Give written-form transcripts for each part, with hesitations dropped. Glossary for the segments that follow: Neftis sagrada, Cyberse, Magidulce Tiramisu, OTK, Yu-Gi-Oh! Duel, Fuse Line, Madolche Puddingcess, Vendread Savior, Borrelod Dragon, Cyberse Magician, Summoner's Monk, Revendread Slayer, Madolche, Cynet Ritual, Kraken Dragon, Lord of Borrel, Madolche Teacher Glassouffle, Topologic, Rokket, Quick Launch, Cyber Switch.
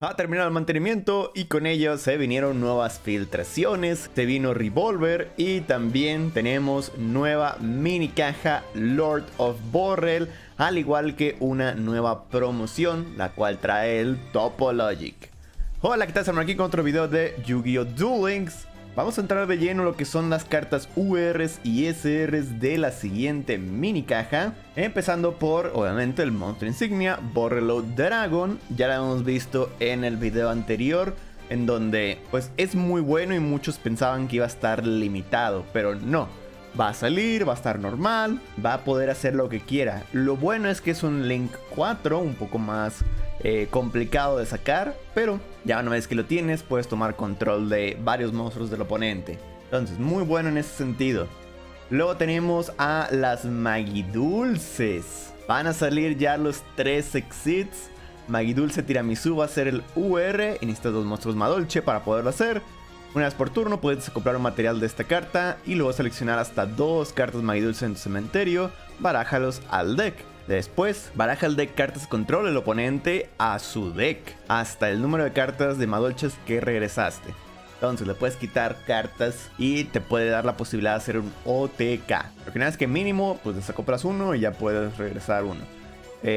Ha terminado el mantenimiento y con ello se vinieron nuevas filtraciones, se vino Revolver y también tenemos nueva mini caja Lord of Borrel, al igual que una nueva promoción, la cual trae el Topologic. Hola, ¿qué tal? Estamos aquí con otro video de Yu-Gi-Oh! Duel. Vamos a entrar de lleno en lo que son las cartas URs y SRs de la siguiente mini caja. Empezando por, obviamente, el monstruo insignia, Borrelod Dragon. Ya lo hemos visto en el video anterior, en donde pues es muy bueno y muchos pensaban que iba a estar limitado, pero no. Va a salir, va a estar normal, va a poder hacer lo que quiera. Lo bueno es que es un Link 4, un poco más complicado de sacar, pero ya una vez que lo tienes puedes tomar control de varios monstruos del oponente. Entonces, muy bueno en ese sentido. Luego tenemos a las Magidulces. Van a salir ya los 3 exits. Magidulce Tiramisu va a ser el UR, y necesitas 2 monstruos Madolche para poderlo hacer. Una vez por turno puedes comprar un material de esta carta y luego seleccionar hasta 2 cartas Magidulce en tu cementerio, barájalos al deck. Después, baraja el deck cartas control del oponente a su deck, hasta el número de cartas de Madolches que regresaste. Entonces le puedes quitar cartas y te puede dar la posibilidad de hacer un OTK. Lo que nada es que mínimo, pues desacoplas uno y ya puedes regresar uno.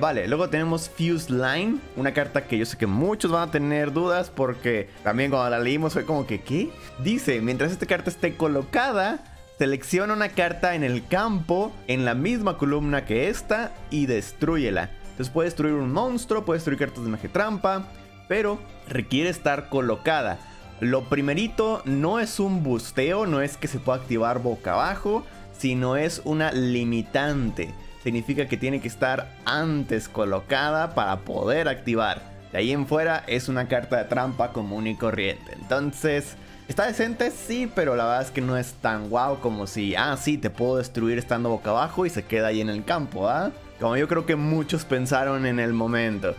Vale, luego tenemos Fuse Line, una carta que yo sé que muchos van a tener dudas porque también cuando la leímos fue como que ¿qué? Dice, mientras esta carta esté colocada, selecciona una carta en el campo, en la misma columna que esta y destrúyela. Entonces puede destruir un monstruo, puede destruir cartas de magia trampa, pero requiere estar colocada. Lo primerito no es un busteo, no es que se pueda activar boca abajo, sino es una limitante. Significa que tiene que estar antes colocada para poder activar. De ahí en fuera es una carta de trampa común y corriente. Entonces, ¿está decente? Sí, pero la verdad es que no es tan guau como si, ah, sí, te puedo destruir estando boca abajo y se queda ahí en el campo, ¿ah? Como yo creo que muchos pensaron en el momento.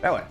Pero bueno.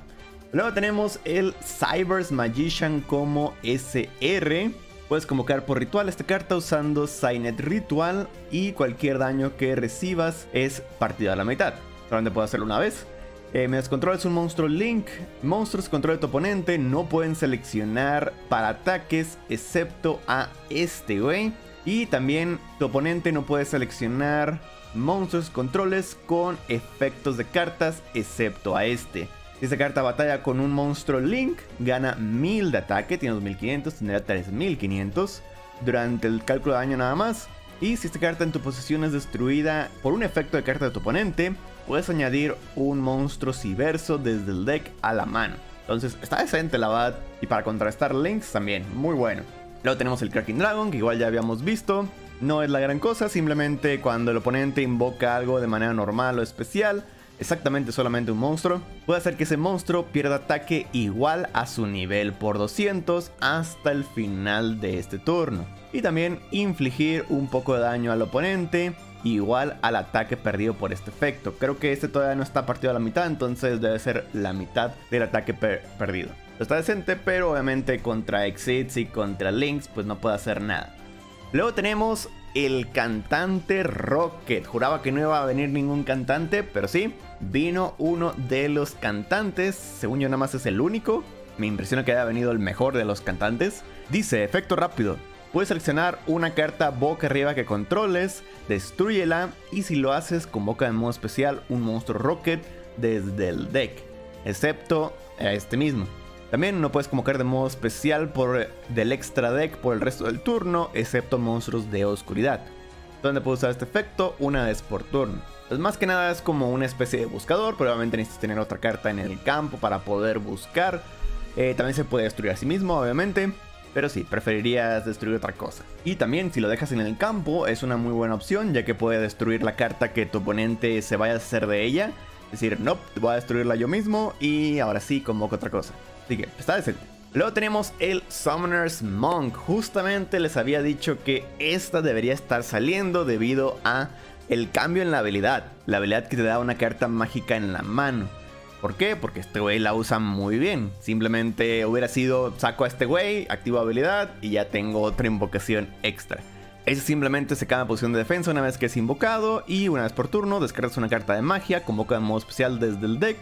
Luego tenemos el Cyberse Magician como SR. Puedes convocar por ritual esta carta usando Cynet Ritual y cualquier daño que recibas es partido a la mitad. Solamente puedes hacerlo una vez. Mientras controlas un monstruo Link, monstruos que controlan tu oponente no pueden seleccionar para ataques excepto a este güey. Y también tu oponente no puede seleccionar monstruos controles con efectos de cartas excepto a este. Si esta carta batalla con un monstruo Link, gana 1000 de ataque, tiene 2500, tendrá 3500 durante el cálculo de daño nada más. Y si esta carta en tu posesión es destruida por un efecto de carta de tu oponente, puedes añadir un monstruo Cyberse desde el deck a la mano. Entonces está decente la verdad, y para contrarrestar Links también, muy bueno. Luego tenemos el Kraken Dragon, que igual ya habíamos visto. No es la gran cosa, simplemente cuando el oponente invoca algo de manera normal o especial, exactamente solamente un monstruo, puede hacer que ese monstruo pierda ataque igual a su nivel por 200 hasta el final de este turno. Y también infligir un poco de daño al oponente igual al ataque perdido por este efecto. Creo que este todavía no está partido a la mitad, entonces debe ser la mitad del ataque perdido. Está decente, pero obviamente contra exits y contra links pues no puede hacer nada. Luego tenemos el cantante Rokket. Juraba que no iba a venir ningún cantante, pero sí, vino uno de los cantantes. Según yo nada más es el único. Me impresiona que haya venido el mejor de los cantantes. Dice, efecto rápido. Puedes seleccionar una carta boca arriba que controles, destrúyela y si lo haces convoca de modo especial un monstruo Rokket desde el deck, excepto a este mismo. También no puedes convocar de modo especial del extra deck por el resto del turno, excepto monstruos de oscuridad, donde puedes usar este efecto una vez por turno. Pues más que nada es como una especie de buscador, pero obviamente necesitas tener otra carta en el campo para poder buscar. También se puede destruir a sí mismo, obviamente, pero sí, preferirías destruir otra cosa. Y también si lo dejas en el campo es una muy buena opción, ya que puede destruir la carta que tu oponente se vaya a hacer de ella. Es decir, no, nope, voy a destruirla yo mismo y ahora sí convoco otra cosa. Así que está decente. Luego tenemos el Summoner's Monk. Justamente les había dicho que esta debería estar saliendo debido a el cambio en la habilidad que te da una carta mágica en la mano. ¿Por qué? Porque este güey la usa muy bien. Simplemente hubiera sido, saco a este güey, activo habilidad y ya tengo otra invocación extra. Ese simplemente se cambia posición de defensa una vez que es invocado y una vez por turno descargas una carta de magia, convoca de modo especial desde el deck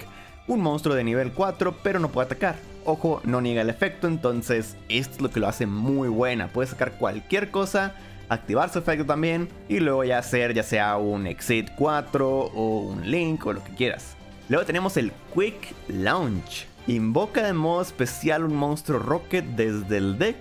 un monstruo de nivel 4, pero no puede atacar. Ojo, no niega el efecto, entonces esto es lo que lo hace muy buena. Puedes sacar cualquier cosa, activar su efecto también y luego ya hacer ya sea un Exit 4 o un Link o lo que quieras. Luego tenemos el Quick Launch. Invoca de modo especial un monstruo Rokket desde el deck,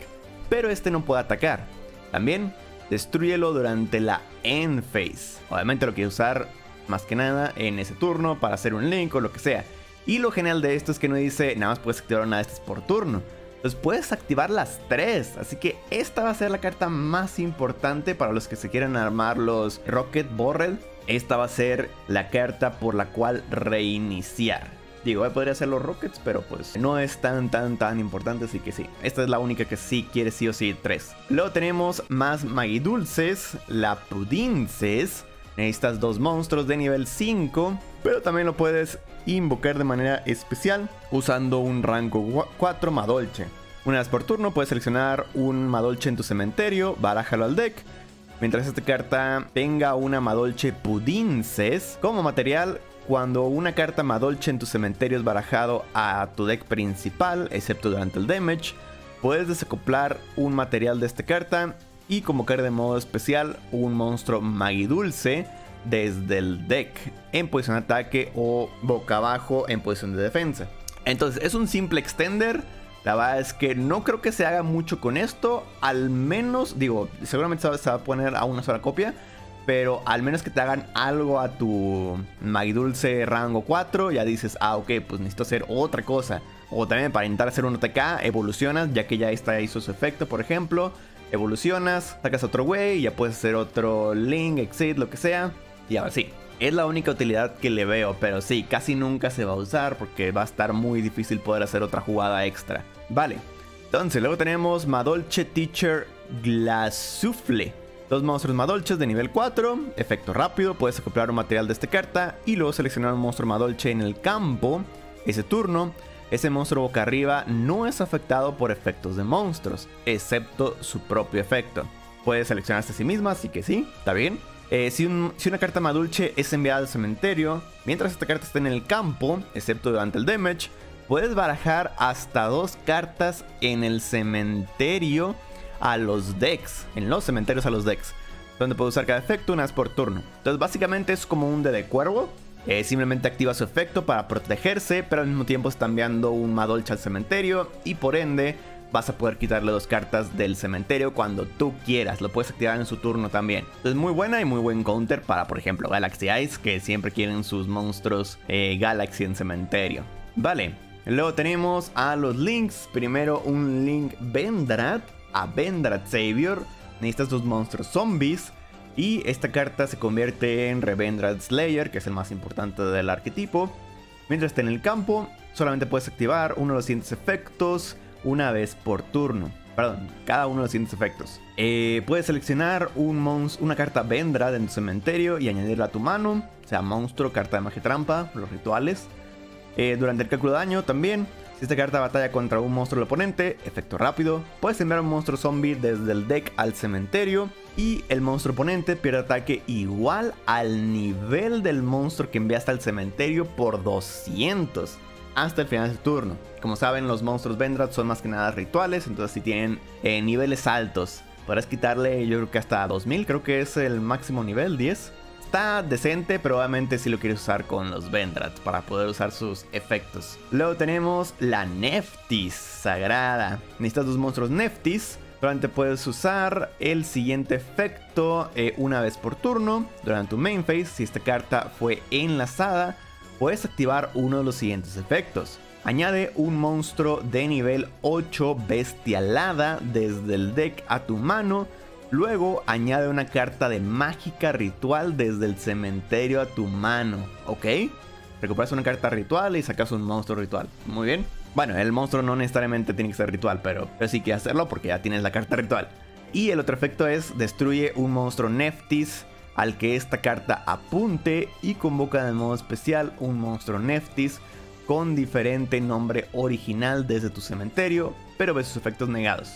pero este no puede atacar. También destrúyelo durante la End Phase. Obviamente lo quiero usar más que nada en ese turno para hacer un Link o lo que sea. Y lo genial de esto es que no dice nada más puedes activar una de estas por turno. Entonces puedes activar las tres. Así que esta va a ser la carta más importante para los que se quieran armar los Rokket Borrel. Esta va a ser la carta por la cual reiniciar. Digo, podría hacer los Rockets, pero pues no es tan importante. Así que sí, esta es la única que sí quiere sí o sí 3. Luego tenemos más Magidulces, la Puddingcess. Necesitas dos monstruos de nivel 5, pero también lo puedes invocar de manera especial usando un rango 4 Madolche. Una vez por turno puedes seleccionar un Madolche en tu cementerio, barájalo al deck. Mientras esta carta tenga una Madolche Puddingcess como material, cuando una carta Madolche en tu cementerio es barajado a tu deck principal, excepto durante el damage, puedes desacoplar un material de esta carta y convocar de modo especial un monstruo Magidulce desde el deck en posición de ataque o boca abajo en posición de defensa. Entonces es un simple extender. La verdad es que no creo que se haga mucho con esto. Al menos, digo, seguramente se va a poner a una sola copia, pero al menos que te hagan algo a tu Magidulce rango 4, ya dices, ah, ok, pues necesito hacer otra cosa. O también para intentar hacer un OTK, evolucionas, ya que ya esta hizo su efecto, por ejemplo. Evolucionas, sacas otro güey, ya puedes hacer otro Link, Exit, lo que sea. Y ahora sí, es la única utilidad que le veo, pero sí, casi nunca se va a usar porque va a estar muy difícil poder hacer otra jugada extra. Vale, entonces luego tenemos Madolche Teacher Glassouffle. Dos monstruos Madolches de nivel 4, efecto rápido, puedes acoplar un material de esta carta y luego seleccionar un monstruo Madolche en el campo. Ese turno, ese monstruo boca arriba no es afectado por efectos de monstruos, excepto su propio efecto. Puedes seleccionarse a sí misma, así que sí, está bien. Si una carta Madolche es enviada al cementerio, mientras esta carta esté en el campo, excepto durante el damage, puedes barajar hasta dos cartas en el cementerio a los decks, en los cementerios a los decks, donde puedes usar cada efecto una vez por turno. Entonces básicamente es como un D de cuervo. Simplemente activa su efecto para protegerse, pero al mismo tiempo está enviando un Madolche al cementerio y por ende vas a poder quitarle dos cartas del cementerio cuando tú quieras. Lo puedes activar en su turno también. Es muy buena y muy buen counter para, por ejemplo, Galaxy Eyes, que siempre quieren sus monstruos Galaxy en cementerio. Vale, luego tenemos a los Links. Primero un Link Vendread, a Vendread Savior. Necesitas dos monstruos zombies y esta carta se convierte en Revendread Slayer, que es el más importante del arquetipo. Mientras esté en el campo, solamente puedes activar uno de los siguientes efectos una vez por turno. Perdón, cada uno de los siguientes efectos. Puedes seleccionar una carta Vendread en tu cementerio y añadirla a tu mano. O sea, monstruo, carta de magia trampa, los rituales. Durante el cálculo de daño también, si esta carta batalla contra un monstruo del oponente, efecto rápido, puedes enviar un monstruo zombie desde el deck al cementerio y el monstruo oponente pierde ataque igual al nivel del monstruo que enviaste al cementerio por 200 hasta el final de su turno. Como saben, los monstruos Vendread son más que nada rituales, entonces si tienen niveles altos, podrás quitarle, yo creo que hasta 2000, creo que es el máximo nivel, 10. Está decente, pero obviamente si lo quieres usar con los Vendread para poder usar sus efectos. Luego tenemos la Neftis sagrada. Necesitas dos monstruos Neftis. Durante puedes usar el siguiente efecto una vez por turno. Durante tu main phase, si esta carta fue enlazada, puedes activar uno de los siguientes efectos. Añade un monstruo de nivel 8 bestialada desde el deck a tu mano. Luego añade una carta de mágica ritual desde el cementerio a tu mano, ¿ok? Recuperas una carta ritual y sacas un monstruo ritual, muy bien. Bueno, el monstruo no necesariamente tiene que ser ritual, pero sí que hacerlo porque ya tienes la carta ritual. Y el otro efecto es destruye un monstruo Neftis al que esta carta apunte y convoca de modo especial un monstruo Neftis con diferente nombre original desde tu cementerio, pero ves sus efectos negados.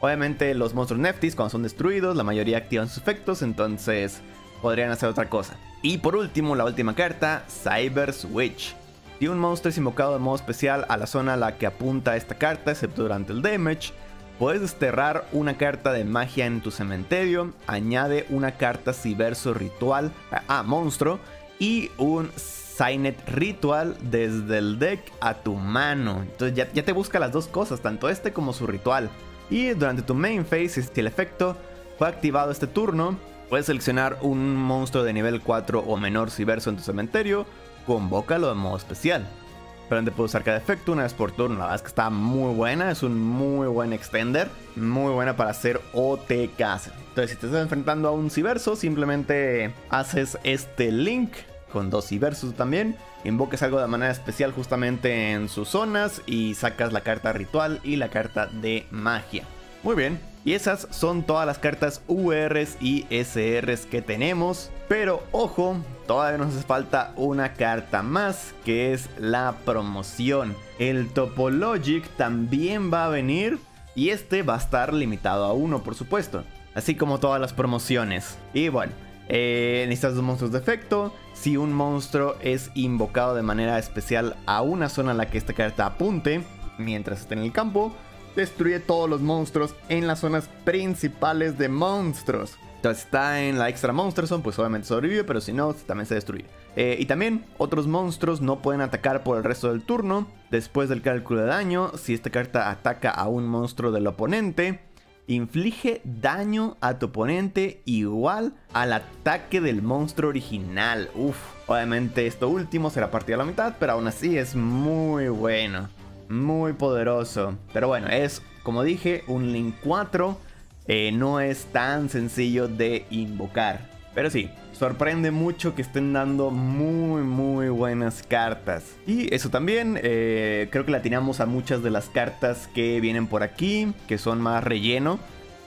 Obviamente los monstruos Neftis cuando son destruidos la mayoría activan sus efectos, entonces podrían hacer otra cosa. Y por último, la última carta, Cyber Switch. y un monstruo es invocado de modo especial a la zona a la que apunta esta carta, excepto durante el damage, puedes desterrar una carta de magia en tu cementerio, añade una carta Cyberse Ritual a monstruo y un Cynet Ritual desde el deck a tu mano. Entonces ya te busca las dos cosas, tanto este como su ritual. Y durante tu main phase, si el efecto fue activado este turno, puedes seleccionar un monstruo de nivel 4 o menor Cyberse en tu cementerio, convócalo de modo especial. Pero te puedes usar cada efecto una vez por turno. La verdad es que está muy buena, es un muy buen extender, muy buena para hacer OTKs. Entonces si te estás enfrentando a un Cyberse, simplemente haces este link con dos Cyberse también, invoques algo de manera especial justamente en sus zonas y sacas la carta ritual y la carta de magia. Muy bien, y esas son todas las cartas URs y SRs que tenemos, pero ojo, todavía nos hace falta una carta más, que es la promoción. El Topologic también va a venir y este va a estar limitado a uno, por supuesto, así como todas las promociones. Y bueno, necesitas dos monstruos de efecto. Si un monstruo es invocado de manera especial a una zona a la que esta carta apunte mientras esté en el campo, destruye todos los monstruos en las zonas principales de monstruos. Entonces está en la extra Monsterson, pues obviamente sobrevive, pero si no, también se destruye. Y también otros monstruos no pueden atacar por el resto del turno. Después del cálculo de daño, si esta carta ataca a un monstruo del oponente, inflige daño a tu oponente igual al ataque del monstruo original. Uf, obviamente esto último será partido a la mitad, pero aún así es muy bueno, muy poderoso. Pero bueno, es, como dije, un Link 4. No es tan sencillo de invocar, pero sí, sorprende mucho que estén dando muy buenas cartas. Y eso también, creo que le atinamos a muchas de las cartas que vienen por aquí, que son más relleno,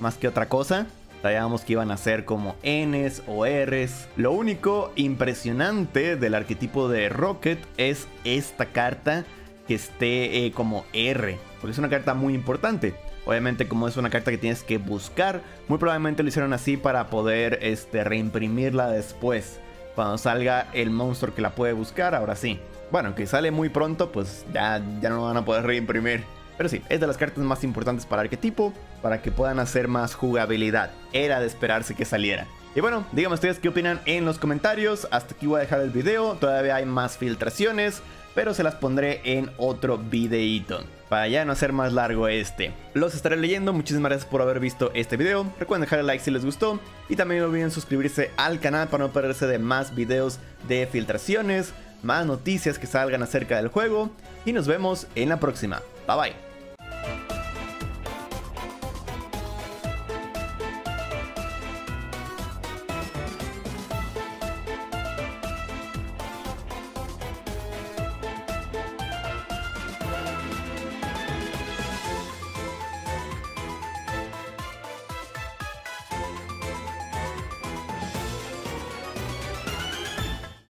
más que otra cosa. Sabíamos que iban a ser como Ns o Rs. Lo único impresionante del arquetipo de Rokket es esta carta que esté como R, porque es una carta muy importante. Obviamente, como es una carta que tienes que buscar, muy probablemente lo hicieron así para poder reimprimirla después, cuando salga el monstruo que la puede buscar. Ahora sí, bueno, aunque sale muy pronto, pues ya no van a poder reimprimir. Pero sí, es de las cartas más importantes para arquetipo, para que puedan hacer más jugabilidad. Era de esperarse que saliera. Y bueno, díganme ustedes qué opinan en los comentarios. Hasta aquí voy a dejar el video. Todavía hay más filtraciones, pero se las pondré en otro videíto, para ya no hacer más largo este. Los estaré leyendo, muchísimas gracias por haber visto este video. Recuerden dejar el like si les gustó y también no olviden suscribirse al canal para no perderse de más videos de filtraciones, más noticias que salgan acerca del juego, y nos vemos en la próxima. Bye bye.